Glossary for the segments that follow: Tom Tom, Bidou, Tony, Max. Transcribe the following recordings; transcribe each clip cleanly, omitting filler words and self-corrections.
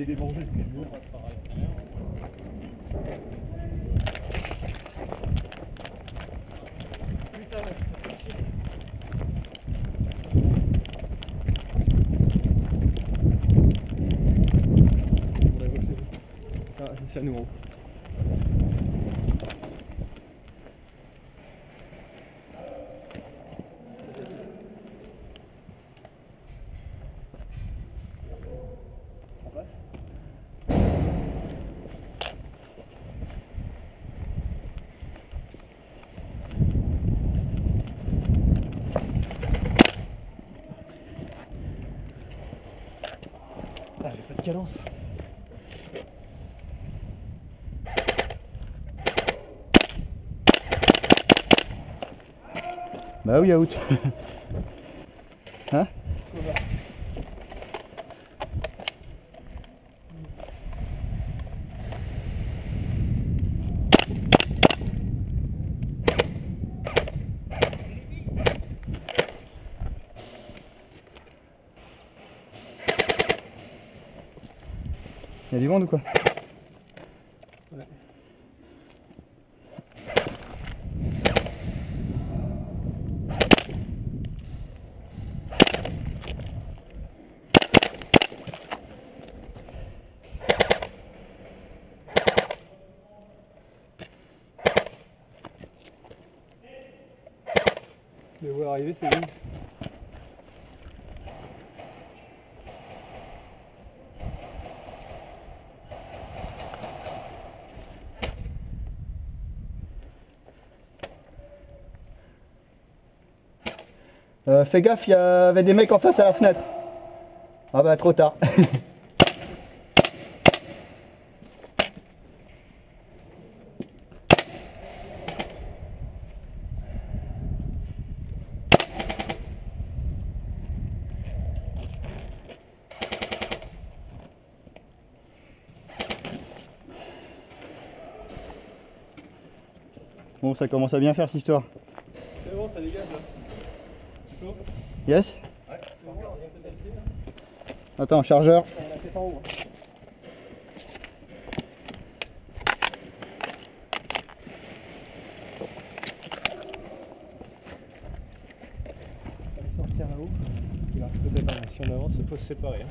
est débordée. Ça nous rend. Ah, j'ai pas de cadence. Bah oui, out. Hein? Y'a du monde ou quoi? Ouais. Je les vois arriver, c'est bon. Fais gaffe, il y avait des mecs en face à la fenêtre. Ah bah trop tard. Bon, ça commence à bien faire cette histoire. C'est bon, ça dégage là. C'est chaud ? Yes ? Ouais, c'est bon, on vient peut-être ici là. Attends, chargeur. On a fait en haut. On va sortir là-haut. Il marche peut-être pas mal. Si on avance, il faut se séparer.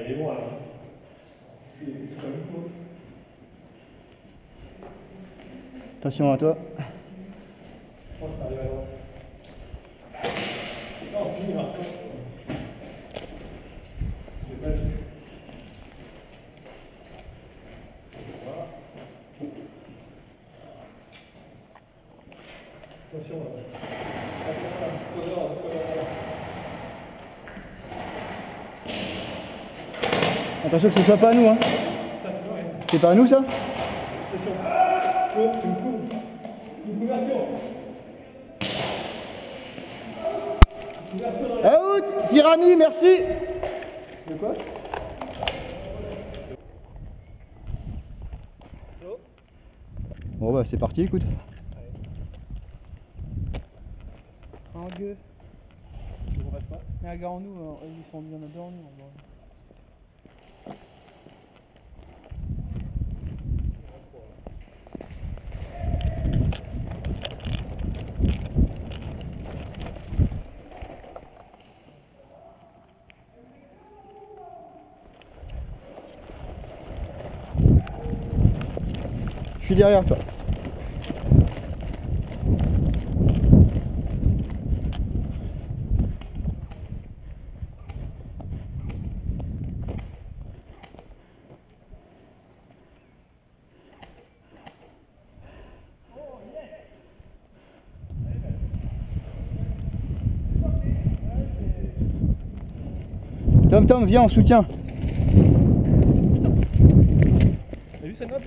Il est loin là. Attention à toi. Je pense que ça arrive à loin. Non, il va. Je l'ai pas vu. Voilà. Attention là. Attention là. Attention que ce soit pas à nous, hein. C'est pas à nous, ça? Out, Tirani, merci. De quoi? Bon bah c'est parti, écoute. En gueux. Je vous reste pas. Mais regarde nous, ils sont bien dedans, nous. suis derrière toi. Tom Tom, viens en soutien. T'as vu ça map là ?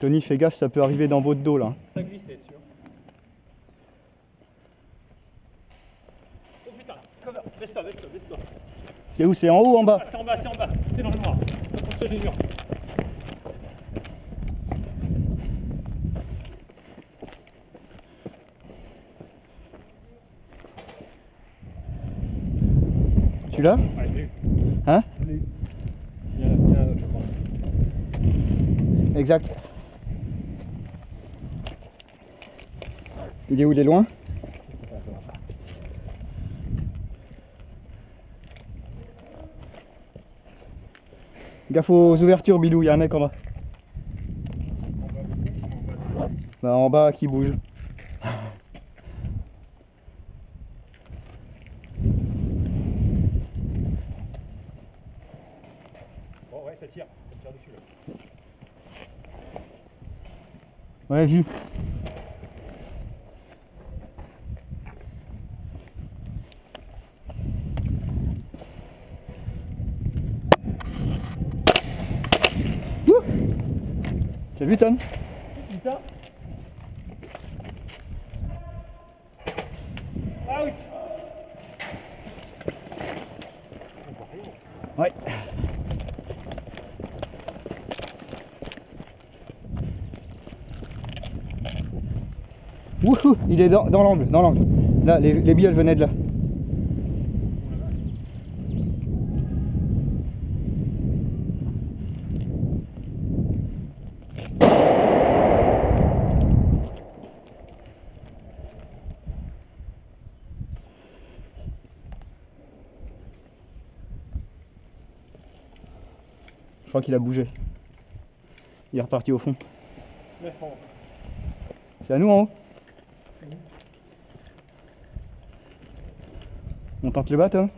Tony, fais gaffe, ça peut arriver dans votre dos là. Ça glisse, c'est sûr. Oh putain, cover, baisse-toi, baisse-toi, baisse-toi. C'est où ? C'est en haut ou en bas ? C'est en bas, c'est en bas, c'est dans le noir. C'est contre les murs. Là hein? Exact. Il est où? Il est loin? Gaffe aux ouvertures, Bidou, il y a un mec en bas. Bah en bas qui bouge. Ouais, vu. T'as vu, Tom? Putain. Ah oui. Ouais. Wouhou, il est dans l'angle, dans l'angle. Là, les billes, elles venaient de là. Je crois qu'il a bougé. Il est reparti au fond. C'est à nous en haut. On tente le bateau.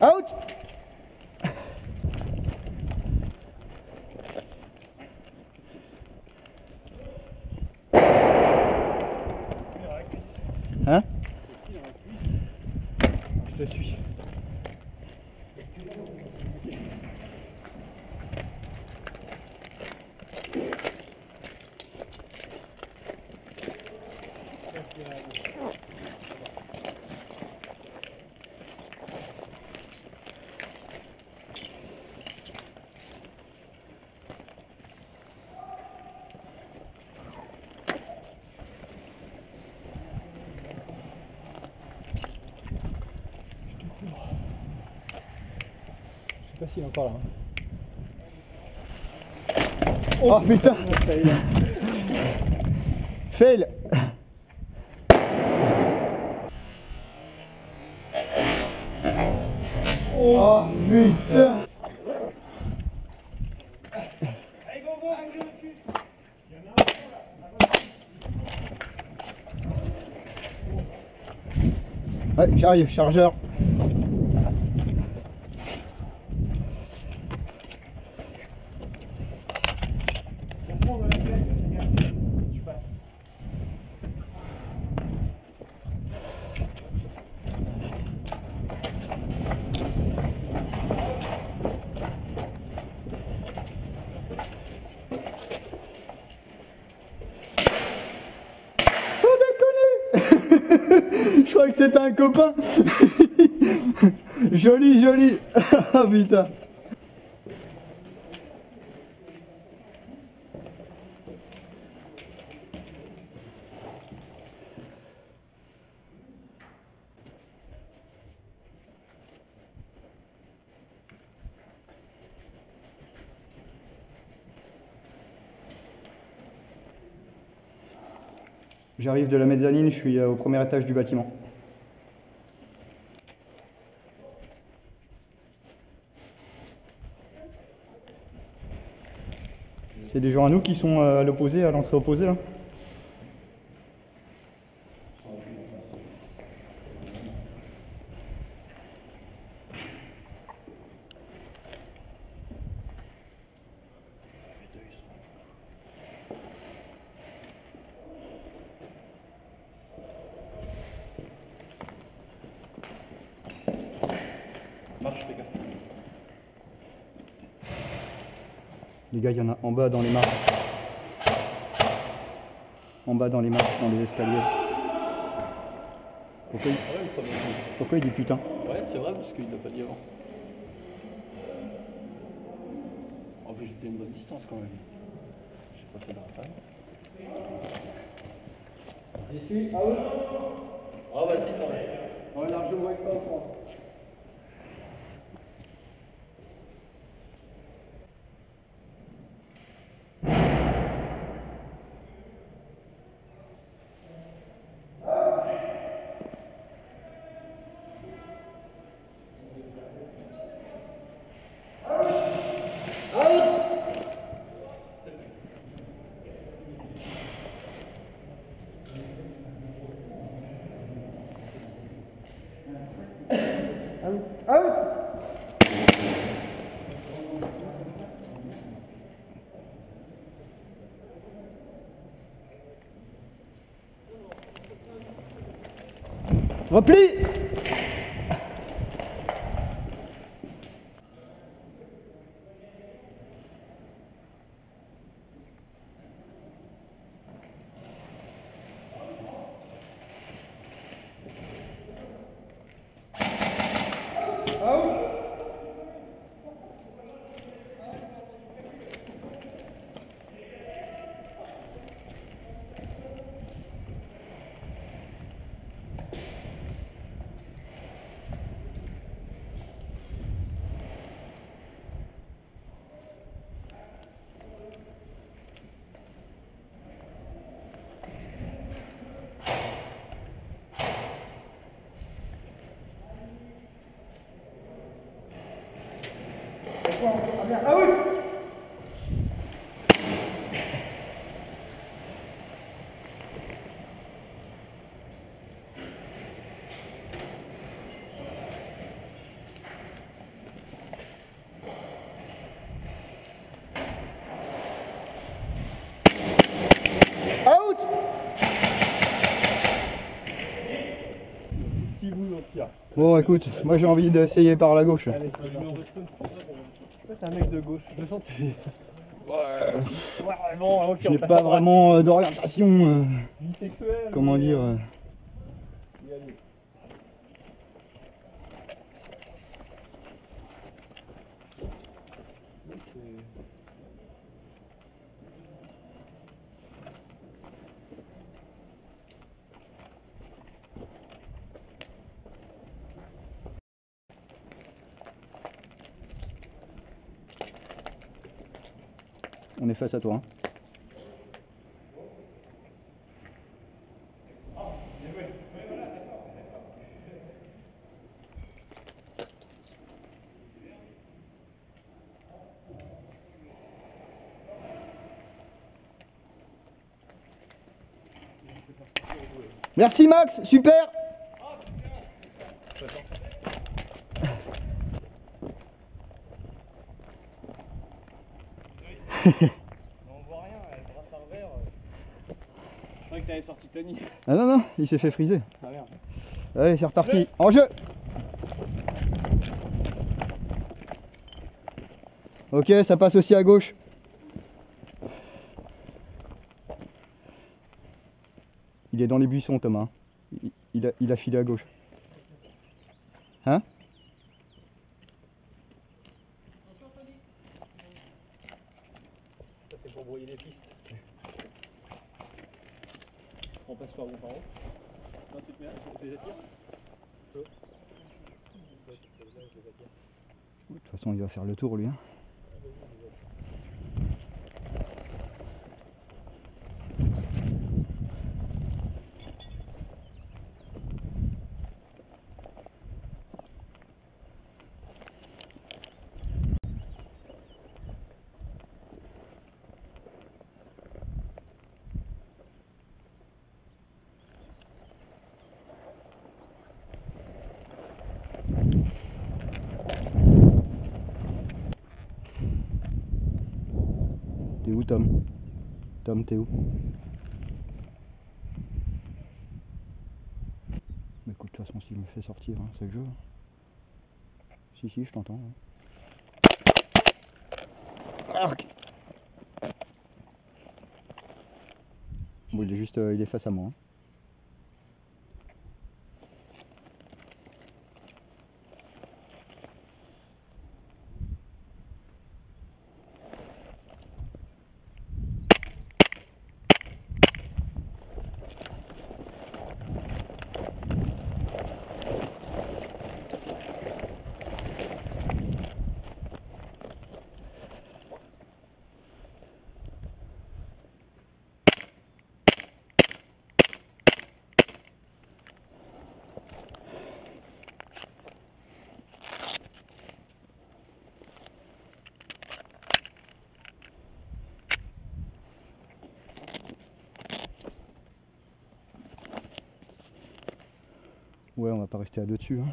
Out. Hein? Je te suis. Je sais pas s'il est encore là. Hein. Oh putain, fail. Oh putain. Allez go go, allez dessus. Il y en a un là. Ouais, j'arrive, chargeur. Je crois que c'était un copain. Joli, joli. Ah putain. J'arrive de la mezzanine, je suis au premier étage du bâtiment. C'est des gens à nous qui sont à l'opposé, à l'entrée opposée là. Les gars, il y en a en bas dans les marches. En bas dans les marches, dans les escaliers. Pourquoi il dit putain? Ouais, c'est vrai, parce qu'il l'a pas dit avant. En plus, j'étais à une bonne distance quand même. Je sais pas si c'est ici, à haut. Ah, vas-y, ouais, largement avec toi en France. Repli. Ah oui. Out. Bon, écoute, moi j'ai envie d'essayer par la gauche. Allez, c'est un mec de gauche, je sens que ouais, j'ai pas vraiment d'orientation bisexuelle, comment dire On est face à toi. Hein. Merci Max, super. On voit rien, bras par verre. Je croyais que t'avais sorti Tony. Ah non, non, il s'est fait friser. Ah merde. Allez, c'est reparti. Jeu. En jeu. Ok, ça passe aussi à gauche. Il est dans les buissons, Thomas. Il a filé à gauche. Hein? On passe par où, par où? Non, tu te mets, tu les attires? De toute façon, il va faire le tour, lui. Hein. où Tom? Tom, t'es où? Mais écoute, de toute façon, s'il me fait sortir, hein, c'est le jeu. Si, si, je t'entends. Hein. Okay. Bon, il est juste, il est face à moi. Hein. Ouais, on va pas rester à deux dessus. Hein.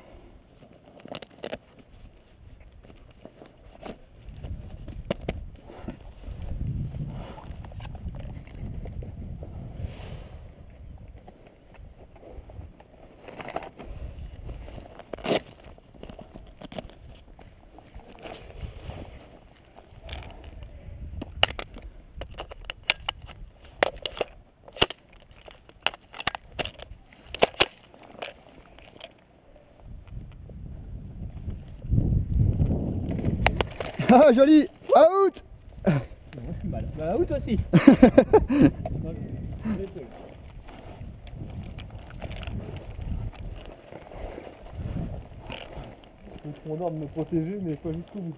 Ah joli! Out! Moi je suis mal. Bah out aussi! C'est mon ordre de me protéger mais pas jusqu'au bout.